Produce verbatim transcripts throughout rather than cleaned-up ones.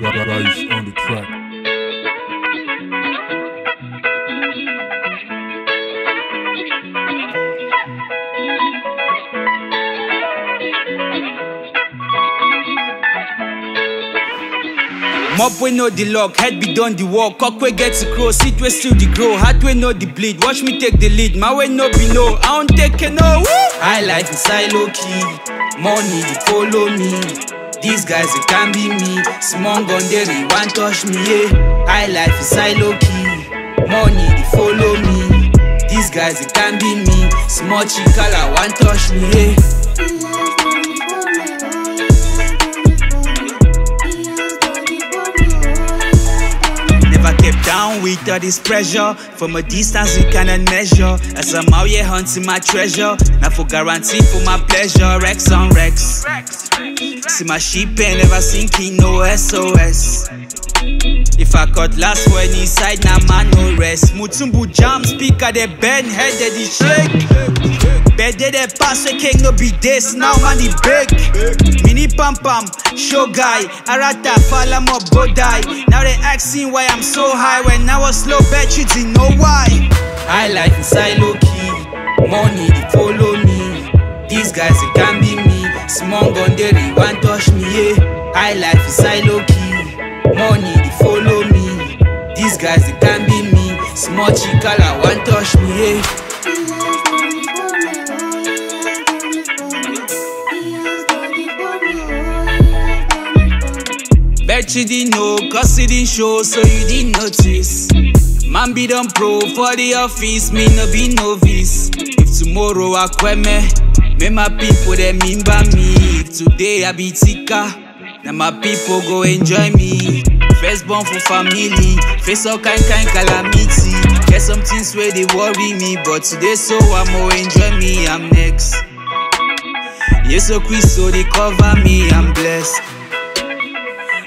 Guys on the track. Mob we know the lock, head be done the walk. Cock we get to crow, sit we still the grow. Heart we know the bleed, watch me take the lead. My way no be no, I don't take it no. I like inside low key, money they follow me. These guys, they can't be me. Small gun, they want touch me. Yeah. High life is silo key. Money, they follow me. These guys, they can't be me. Small chica, I want touch me. Yeah. Down with all this pressure, from a distance you cannot measure. As I'm out here hunting my treasure, not for guarantee for my pleasure. Rex on Rex, see my ship ain't never sinking, no S O S. If I cut last for any side, now man no rest. Mutsumbu jam, speaker they bend, head they the shake. Bed they the pass, we can't no be this, now man the break. Mini pam pam, show guy, arata, fala mo bodai. Now they asking why I'm so high. When I was slow, bet you didn't know why. I like inside low key, money they follow me. These guys they can't be me. Small gun they want touch me. Yeah. I like inside low key, money they follow me. These guys they can't be me. Small chica I want touch me. Yeah. Bet you didn't know, cause you didn't show, so you didn't notice. Man be done pro for the office, me no be novice. If tomorrow I kweme, me my people they mean by me. If today I be tika, now my people go enjoy me. First born for family, face all kind kind calamity. Get some things where they worry me, but today so I'm more enjoy me, I'm next. Yes, so quick so they cover me, I'm blessed.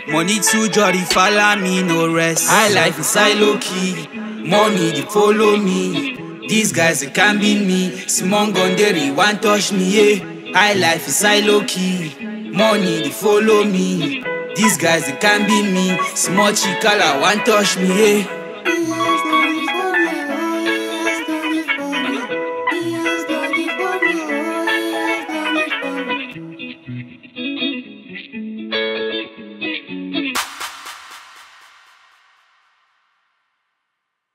Money too jolly, follow me, no rest. I life inside low key, money they follow me. These guys they can't be me. Small gun they want touch me. Yeah. I life inside low key, money they follow me. These guys they can't be me. Small chica I want touch me. Yeah.